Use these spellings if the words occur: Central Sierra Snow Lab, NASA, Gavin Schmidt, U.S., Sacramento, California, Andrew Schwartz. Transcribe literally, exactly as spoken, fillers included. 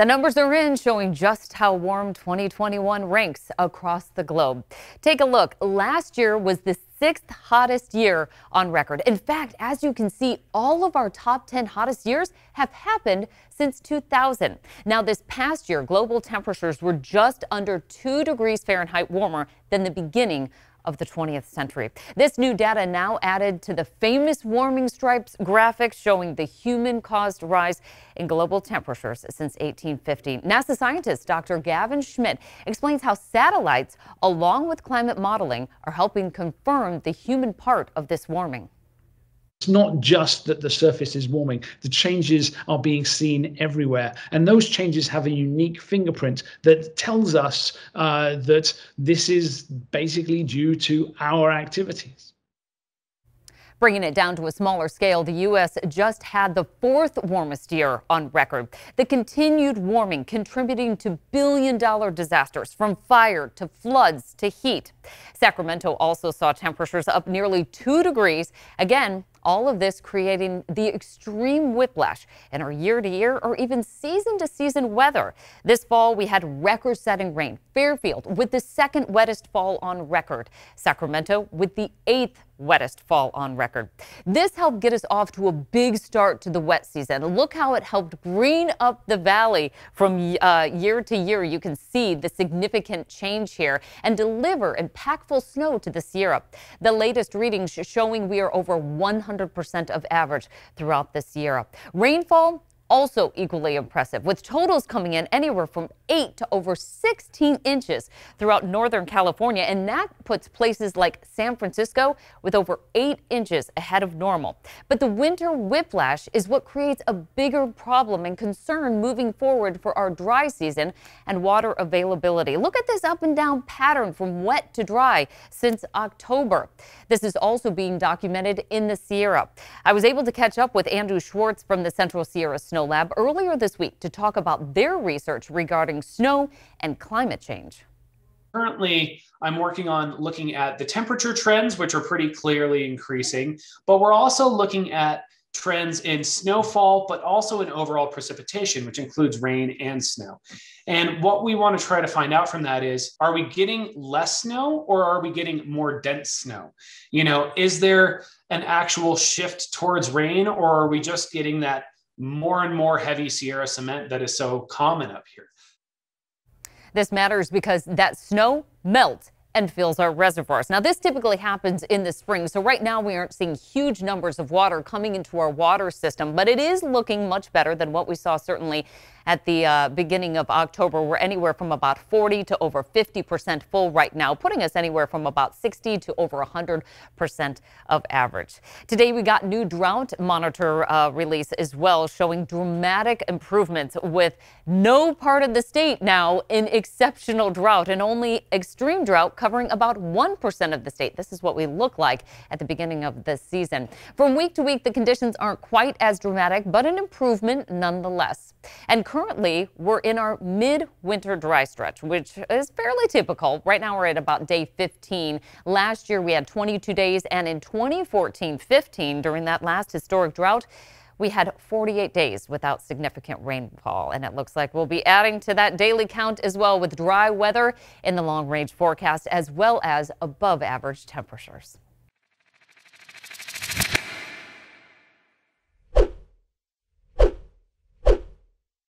The numbers are in showing just how warm twenty twenty-one ranks across the globe. Take a look. Last year was the sixth hottest year on record. In fact, as you can see, all of our top ten hottest years have happened since two thousand. Now, this past year, global temperatures were just under two degrees Fahrenheit warmer than the beginning of the twentieth century. This new data now added to the famous warming stripes graphic showing the human-caused rise in global temperatures since eighteen fifty. NASA scientist Doctor Gavin Schmidt explains how satellites, along with climate modeling, are helping confirm the human part of this warming. It's not just that the surface is warming. The changes are being seen everywhere. And those changes have a unique fingerprint that tells us uh, that this is basically due to our activities. Bringing it down to a smaller scale, the U S just had the fourth warmest year on record. The continued warming contributing to billion-dollar disasters, from fire to floods to heat. Sacramento also saw temperatures up nearly two degrees. Again, all of this creating the extreme whiplash in our year-to-year or even season-to-season weather. This fall, we had record-setting rain. Fairfield with the second wettest fall on record. Sacramento with the eighth wettest fall on record. This helped get us off to a big start to the wet season. Look how it helped green up the valley from uh, year to year. You can see the significant change here and deliver impactful snow to the Sierra. The latest readings showing we are over one hundred percent of average throughout the Sierra. Rainfall also equally impressive, with totals coming in anywhere from eight to over sixteen inches throughout Northern California. And that puts places like San Francisco with over eight inches ahead of normal. But the winter whiplash is what creates a bigger problem and concern moving forward for our dry season and water availability. Look at this up and down pattern from wet to dry since October. This is also being documented in the Sierra. I was able to catch up with Andrew Schwartz from the Central Sierra Snow Lab earlier this week to talk about their research regarding snow and climate change. Currently, I'm working on looking at the temperature trends, which are pretty clearly increasing, but we're also looking at trends in snowfall, but also in overall precipitation, which includes rain and snow. And what we want to try to find out from that is, are we getting less snow or are we getting more dense snow? You know, is there an actual shift towards rain, or are we just getting that more and more heavy Sierra cement that is so common up here? This matters because that snow melts and fills our reservoirs. Now, this typically happens in the spring, so right now we aren't seeing huge numbers of water coming into our water system, but it is looking much better than what we saw certainly at the uh, beginning of October. We're anywhere from about forty to over fifty percent full right now, putting us anywhere from about sixty to over one hundred percent of average. Today, we got new drought monitor uh, release as well, showing dramatic improvements with no part of the state now in exceptional drought and only extreme drought covering about one percent of the state. This is what we look like at the beginning of the season. From week to week, the conditions aren't quite as dramatic, but an improvement nonetheless. And currently, we're in our mid-winter dry stretch, which is fairly typical. Right now, we're at about day fifteen. Last year, we had twenty-two days, and in twenty fourteen fifteen, during that last historic drought, we had forty-eight days without significant rainfall. And it looks like we'll be adding to that daily count as well, with dry weather in the long-range forecast, as well as above-average temperatures.